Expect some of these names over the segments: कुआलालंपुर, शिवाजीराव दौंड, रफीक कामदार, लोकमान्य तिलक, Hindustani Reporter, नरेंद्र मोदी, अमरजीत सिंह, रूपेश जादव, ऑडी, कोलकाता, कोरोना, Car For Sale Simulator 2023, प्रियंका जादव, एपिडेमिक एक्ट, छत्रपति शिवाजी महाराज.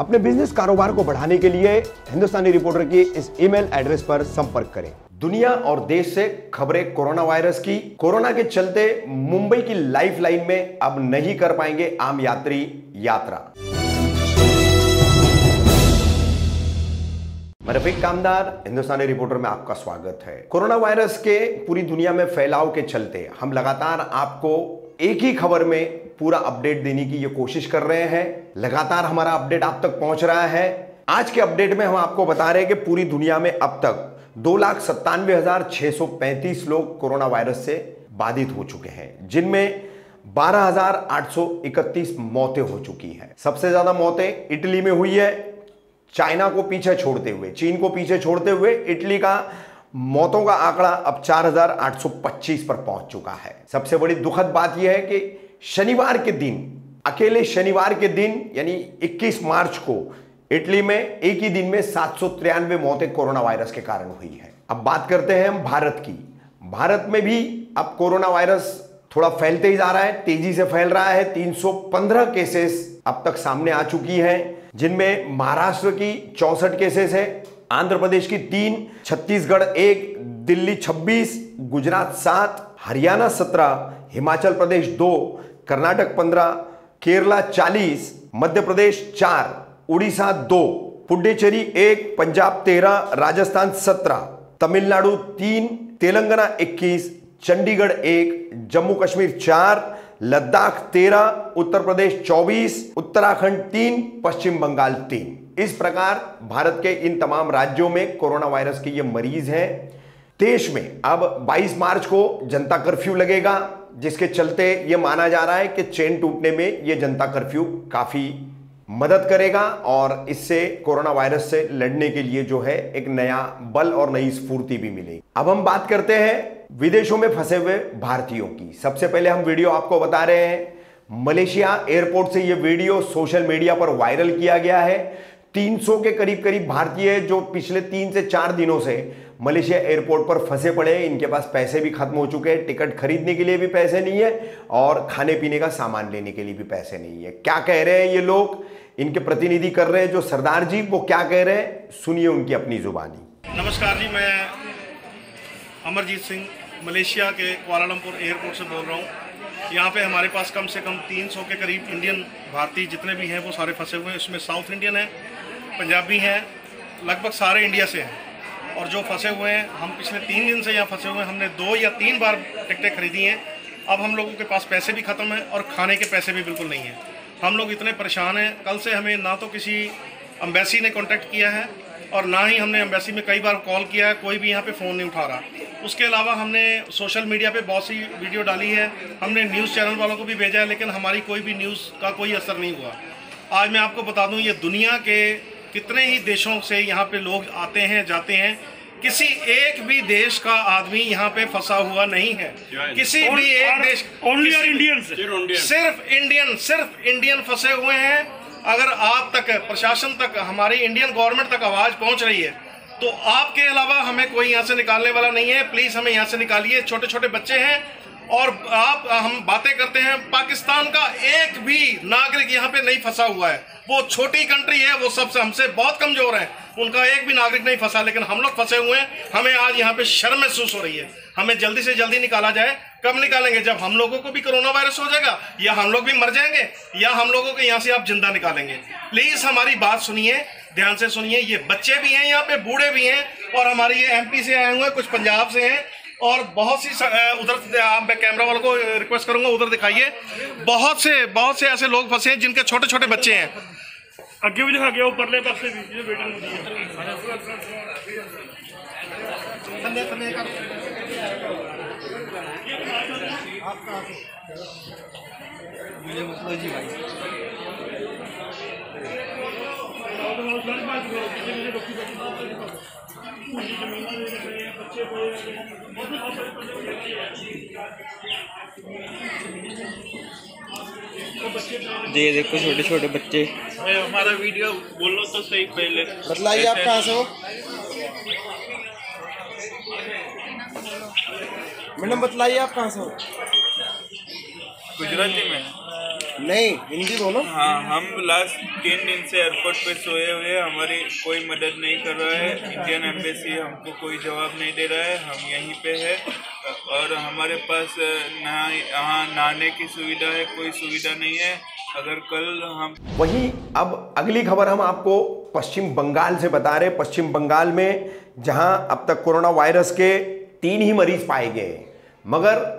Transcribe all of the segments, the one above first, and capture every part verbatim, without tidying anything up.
अपने बिजनेस कारोबार को बढ़ाने के लिए हिंदुस्तानी रिपोर्टर के इस ईमेल एड्रेस पर संपर्क करें। दुनिया और देश से खबरें कोरोना वायरस की, कोरोना के चलते मुंबई की लाइफलाइन में अब नहीं कर पाएंगे आम यात्री यात्रा। रफीक कामदार, हिंदुस्तानी रिपोर्टर में आपका स्वागत है। कोरोना वायरस के पूरी दुनिया में फैलाव के चलते हम लगातार आपको एक ही खबर में पूरा अपडेट देने की ये कोशिश कर रहे हैं। लगातार हमारा अपडेट आप तक पहुंच रहा है। आज के अपडेट में हम आपको बता रहे हैं कि पूरी दुनिया में अब तक दो लाख सत्तानवे हजार छह सौ पैंतीस लोग कोरोना वायरस से बाधित हो चुके हैं, जिनमें बारह हजार आठ सौ इकतीस मौतें हो चुकी हैं। सबसे ज्यादा मौतें इटली में हुई है, चाइना को पीछे छोड़ते हुए, चीन को पीछे छोड़ते हुए इटली का मौतों का आंकड़ा अब चार हजार आठ सौ पच्चीस पर पहुंच चुका है। सबसे बड़ी दुखद बात यह है कि शनिवार के दिन, अकेले शनिवार के दिन यानी इक्कीस मार्च को इटली में एक ही दिन में सात सौ तिरानवे मौतें कोरोना वायरस के कारण हुई है। अब बात करते हैं हम भारत की। भारत में भी अब कोरोना वायरस थोड़ा फैलते ही जा रहा है, तेजी से फैल रहा है। तीन सौ पंद्रह केसेस अब तक सामने आ चुकी है, जिनमें महाराष्ट्र की चौसठ केसेस है, आंध्र प्रदेश की तीन, छत्तीसगढ़ एक, दिल्ली छब्बीस, गुजरात सात, हरियाणा सत्रह, हिमाचल प्रदेश दो, कर्नाटक पंद्रह, केरला चालीस, मध्य प्रदेश चार, उड़ीसा दो, पुडुचेरी एक, पंजाब तेरह, राजस्थान सत्रह, तमिलनाडु तीन, तेलंगाना इक्कीस, चंडीगढ़ एक, जम्मू कश्मीर चार, लद्दाख तेरह, उत्तर प्रदेश चौबीस, उत्तराखंड तीन, पश्चिम बंगाल तीन। इस प्रकार भारत के इन तमाम राज्यों में कोरोना वायरस के ये मरीज हैं। देश में अब बाईस मार्च को जनता कर्फ्यू लगेगा, जिसके चलते ये माना जा रहा है कि चेन टूटने में ये जनता कर्फ्यू काफी मदद करेगा और इससे कोरोना वायरस से लड़ने के लिए जो है एक नया बल और नई स्फूर्ति भी मिलेगी। अब हम बात करते हैं विदेशों में फंसे हुए भारतीयों की। सबसे पहले हम वीडियो आपको बता रहे हैं, मलेशिया एयरपोर्ट से यह वीडियो सोशल मीडिया पर वायरल किया गया है। तीन सौ के करीब करीब भारतीय जो पिछले तीन से चार दिनों से मलेशिया एयरपोर्ट पर फंसे पड़े हैं, इनके पास पैसे भी खत्म हो चुके हैं, टिकट खरीदने के लिए भी पैसे नहीं है और खाने पीने का सामान लेने के लिए भी पैसे नहीं है। क्या कह रहे हैं ये लोग, इनके प्रतिनिधि कर रहे हैं जो सरदार जी, वो क्या कह रहे हैं, सुनिए उनकी अपनी जुबानी। नमस्कार जी, मैं अमरजीत सिंह मलेशिया के कुआलालंपुर एयरपोर्ट से बोल रहा हूँ। यहाँ पे हमारे पास कम से कम तीन सौ के करीब इंडियन भारतीय जितने भी हैं वो सारे फंसे हुए हैं। इसमें साउथ इंडियन हैं, पंजाबी हैं, लगभग सारे इंडिया से हैं। और जो फंसे हुए हैं, हम पिछले तीन दिन से यहाँ फंसे हुए हैं। हमने दो या तीन बार टिकटें खरीदी हैं। अब हम लोगों के पास पैसे भी ख़त्म हैं और खाने के पैसे भी बिल्कुल नहीं हैं। हम लोग इतने परेशान हैं। कल से हमें ना तो किसी एम्बेसी ने कॉन्टैक्ट किया है और ना ही हमने एम्बेसी में कई बार कॉल किया है, कोई भी यहाँ पे फ़ोन नहीं उठा रहा। उसके अलावा हमने सोशल मीडिया पे बहुत सी वीडियो डाली है, हमने न्यूज़ चैनल वालों को भी भेजा है, लेकिन हमारी कोई भी न्यूज़ का कोई असर नहीं हुआ। आज मैं आपको बता दूँ, ये दुनिया के कितने ही देशों से यहाँ पे लोग आते हैं जाते हैं, किसी एक भी देश का आदमी यहाँ पे फंसा हुआ नहीं है। किसी भी एक देश, ओनली इंडियन, सिर्फ इंडियन, सिर्फ इंडियन फंसे हुए हैं। अगर आप तक, प्रशासन तक, हमारी इंडियन गवर्नमेंट तक आवाज़ पहुंच रही है तो आपके अलावा हमें कोई यहाँ से निकालने वाला नहीं है। प्लीज़ हमें यहाँ से निकालिए। छोटे छोटे बच्चे हैं और आप, हम बातें करते हैं, पाकिस्तान का एक भी नागरिक यहाँ पे नहीं फंसा हुआ है। वो छोटी कंट्री है, वो सबसे हमसे बहुत कमज़ोर है, उनका एक भी नागरिक नहीं फंसा, लेकिन हम लोग फंसे हुए हैं। हमें आज यहाँ पे शर्म महसूस हो रही है। हमें जल्दी से जल्दी निकाला जाए। कब निकालेंगे? जब हम लोगों को भी कोरोना वायरस हो जाएगा, या हम लोग भी मर जाएंगे, या हम लोगों को यहाँ से आप जिंदा निकालेंगे। प्लीज़ हमारी बात सुनिए, ध्यान से सुनिए। ये बच्चे भी हैं यहाँ पे, बूढ़े भी हैं, और हमारे ये एमपी से आए हुए हैं, कुछ पंजाब से हैं, और बहुत सी उधर, आप कैमरा वालों को रिक्वेस्ट करूँगा उधर दिखाइए, बहुत से बहुत से ऐसे लोग फंसे हैं जिनके छोटे छोटे बच्चे हैं। आगे भी दिखा गया ऊपर ले पास से ये देखो छोटे छोटे बच्चे। हमारा वीडियो बोलो तो सही, पहले बताइए आप कहाँ से हो? मैडम बताइए आप कहाँ से हो? गुजराती में। नहीं हिंदी बोलो। हाँ, हम लास्ट तीन दिन से एयरपोर्ट पे सोए हुए हैं, हमारी कोई मदद नहीं कर रहा है, इंडियन एम्बेसी हमको कोई जवाब नहीं दे रहा है, हम यहीं पे है और हमारे पास ना यहाँ नहाने की सुविधा है, कोई सुविधा नहीं है। अगर कल हम वहीं अब अगली खबर हम आपको पश्चिम बंगाल से बता रहे। पश्चिम बंगाल में जहाँ अब तक कोरोना वायरस के तीन ही मरीज पाए गए, मगर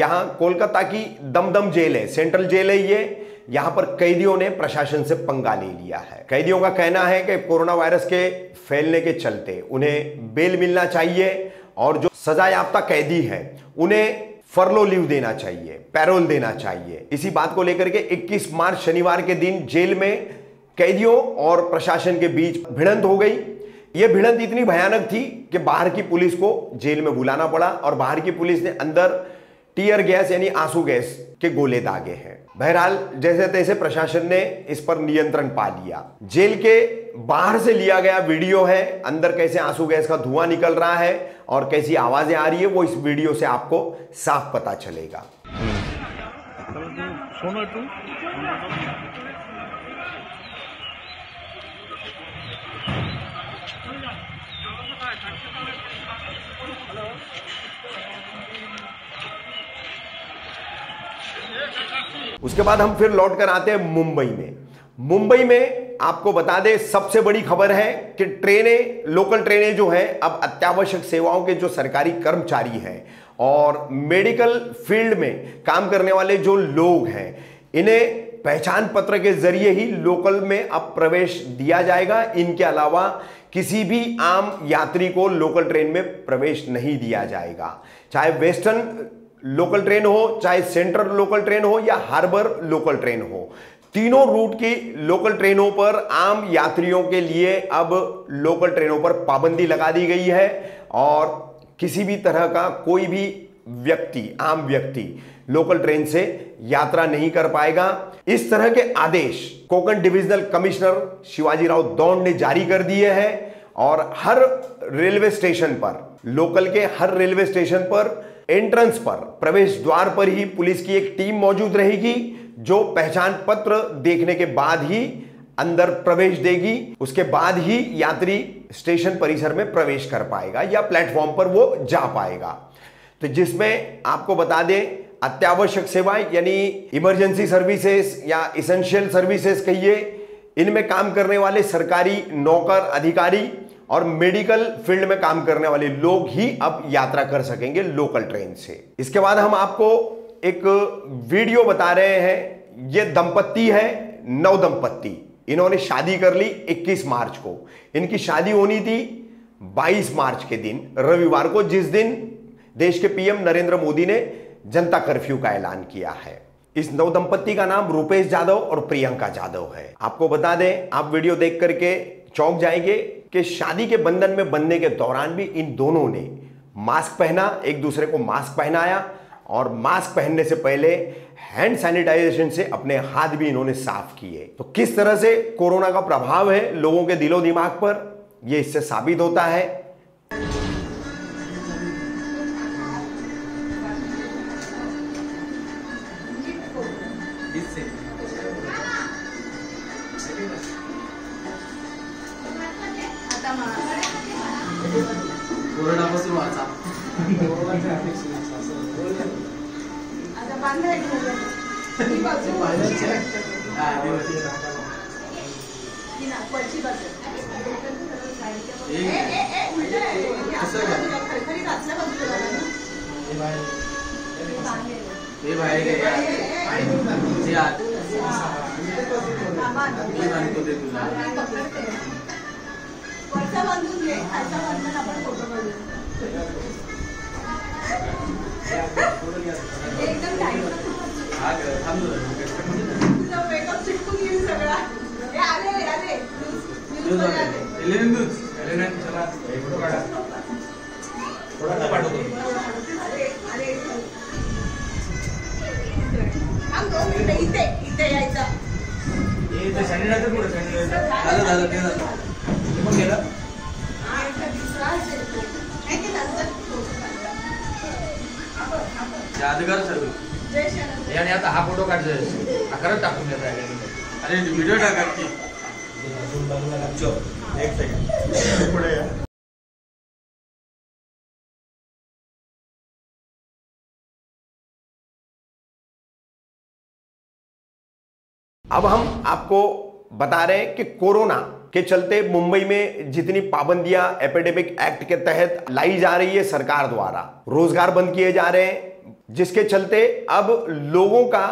यहाँ कोलकाता की दमदम जेल है, सेंट्रल जेल है ये, यहाँ पर कैदियों ने प्रशासन से पंगा ले लिया है। कैदियों का कहना है कि कोरोना वायरस के फैलने के चलते उन्हें बेल मिलना चाहिए और जो सजायाफ्ता कैदी हैं उन्हें फरलो लीव देना चाहिए, पैरोल देना चाहिए। इसी बात को लेकर के इक्कीस मार्च शनिवार के दिन जेल में कैदियों और प्रशासन के बीच भिड़ंत हो गई। यह भिड़ंत इतनी भयानक थी कि बाहर की पुलिस को जेल में बुलाना पड़ा और बाहर की पुलिस ने अंदर टीयर गैस यानी आंसू गैस के गोले दागे हैं। बहरहाल जैसे तैसे प्रशासन ने इस पर नियंत्रण पा लिया। जेल के बाहर से लिया गया वीडियो है, अंदर कैसे आंसू गैस का धुआं निकल रहा है और कैसी आवाजें आ रही है वो इस वीडियो से आपको साफ पता चलेगा। उसके बाद हम फिर लौट कर आते हैं मुंबई में। मुंबई में आपको बता दें सबसे बड़ी खबर है कि ट्रेनें, लोकल ट्रेनें जो है अब अत्यावश्यक सेवाओं के जो सरकारी कर्मचारी हैं और मेडिकल फील्ड में काम करने वाले जो लोग हैं इन्हें पहचान पत्र के जरिए ही लोकल में अब प्रवेश दिया जाएगा। इनके अलावा किसी भी आम यात्री को लोकल ट्रेन में प्रवेश नहीं दिया जाएगा, चाहे वेस्टर्न लोकल ट्रेन हो, चाहे सेंट्रल लोकल ट्रेन हो या हार्बर लोकल ट्रेन हो। तीनों रूट की लोकल ट्रेनों पर आम यात्रियों के लिए अब लोकल ट्रेनों पर पाबंदी लगा दी गई है और किसी भी तरह का कोई भी व्यक्ति, आम व्यक्ति लोकल ट्रेन से यात्रा नहीं कर पाएगा। इस तरह के आदेश कोकण डिविजनल कमिश्नर शिवाजीराव दौंड ने जारी कर दिए हैं और हर रेलवे स्टेशन पर, लोकल के हर रेलवे स्टेशन पर एंट्रेंस पर, प्रवेश द्वार पर ही पुलिस की एक टीम मौजूद रहेगी जो पहचान पत्र देखने के बाद ही अंदर प्रवेश देगी, उसके बाद ही यात्री स्टेशन परिसर में प्रवेश कर पाएगा या प्लेटफॉर्म पर वो जा पाएगा। तो जिसमें आपको बता दें अत्यावश्यक सेवाएं यानी इमरजेंसी सर्विसेज या इसेंशियल सर्विसेज कहिए, इनमें काम करने वाले सरकारी नौकर, अधिकारी और मेडिकल फील्ड में काम करने वाले लोग ही अब यात्रा कर सकेंगे लोकल ट्रेन से। इसके बाद हम आपको एक वीडियो बता रहे हैं। ये दंपत्ति है, नव दंपत्ति, इन्होंने शादी कर ली इक्कीस मार्च को। इनकी शादी होनी थी बाईस मार्च के दिन, रविवार को, जिस दिन देश के पीएम नरेंद्र मोदी ने जनता कर्फ्यू का ऐलान किया है। इस नव दंपत्ति का नाम रूपेश जादव और प्रियंका जादव है। आपको बता दें, आप वीडियो देख करके चौंक जाएंगे कि शादी के बंधन में बंधने के दौरान भी इन दोनों ने मास्क पहना, एक दूसरे को मास्क पहनाया और मास्क पहनने से पहले हैंड सैनिटाइजेशन से अपने हाथ भी इन्होंने साफ किए। तो किस तरह से कोरोना का प्रभाव है लोगों के दिलो दिमाग पर, यह इससे साबित होता है। यादगार सर्विस यानी आता हा फोटो काढायचा खरंच टाकून देत आहे. अरे व्हिडिओ टाकायची एक सेकंड पुढे या. अब हम आपको बता रहे हैं कि कोरोना के चलते मुंबई में जितनी पाबंदियां एपिडेमिक एक्ट के तहत लाई जा रही है सरकार द्वारा, रोजगार बंद किए जा रहे हैं, जिसके चलते अब लोगों का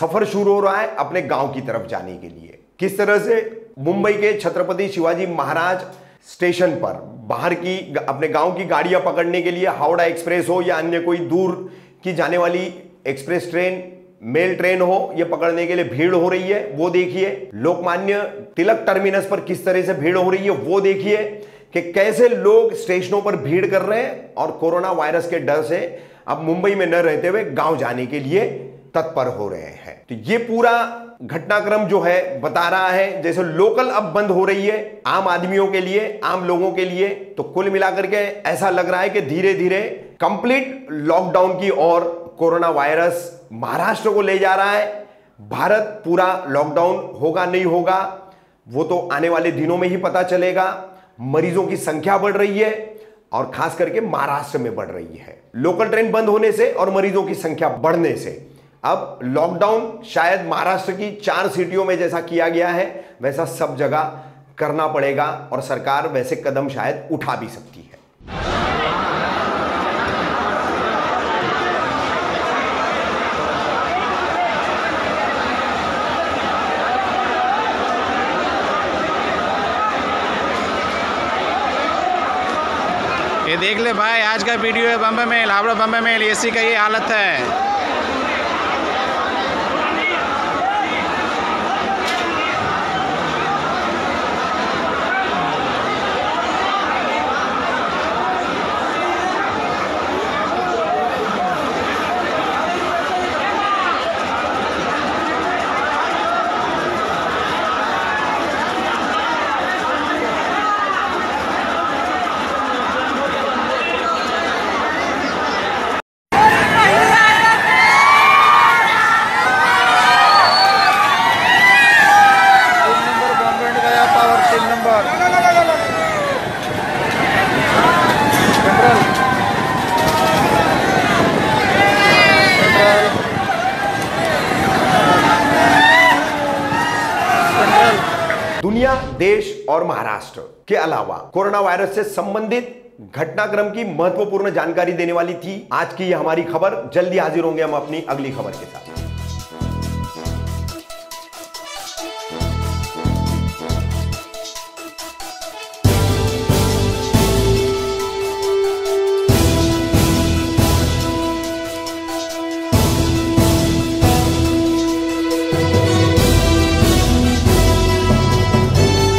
सफर शुरू हो रहा है अपने गांव की तरफ जाने के लिए. किस तरह से मुंबई के छत्रपति शिवाजी महाराज स्टेशन पर बाहर की अपने गांव की गाड़ियां पकड़ने के लिए हावड़ा एक्सप्रेस हो या अन्य कोई दूर की जाने वाली एक्सप्रेस ट्रेन, मेल ट्रेन हो, ये पकड़ने के लिए भीड़ हो रही है वो देखिए. लोकमान्य तिलक टर्मिनस पर किस तरह से भीड़ हो रही है वो देखिए कि कैसे लोग स्टेशनों पर भीड़ कर रहे हैं और कोरोना वायरस के डर से अब मुंबई में न रहते हुए गांव जाने के लिए तत्पर हो रहे हैं. तो ये पूरा घटनाक्रम जो है बता रहा है जैसे लोकल अब बंद हो रही है आम आदमियों के लिए, आम लोगों के लिए. तो कुल मिलाकर के ऐसा लग रहा है कि धीरे धीरे कंप्लीट लॉकडाउन की ओर कोरोना वायरस महाराष्ट्र को ले जा रहा है. भारत पूरा लॉकडाउन होगा नहीं होगा वो तो आने वाले दिनों में ही पता चलेगा. मरीजों की संख्या बढ़ रही है और खास करके महाराष्ट्र में बढ़ रही है. लोकल ट्रेन बंद होने से और मरीजों की संख्या बढ़ने से अब लॉकडाउन शायद महाराष्ट्र की चार सिटियों में जैसा किया गया है वैसा सब जगह करना पड़ेगा और सरकार वैसे कदम शायद उठा भी सकती है. ये देख ले भाई, आज का वीडियो है बम्बे में, हावड़ा बम्बे में एसी का ये हालत है. दुनिया, देश और महाराष्ट्र के अलावा कोरोना वायरस से संबंधित घटनाक्रम की महत्वपूर्ण जानकारी देने वाली थी आज की हमारी खबर. जल्दी हाजिर होंगे हम अपनी अगली खबर के साथ.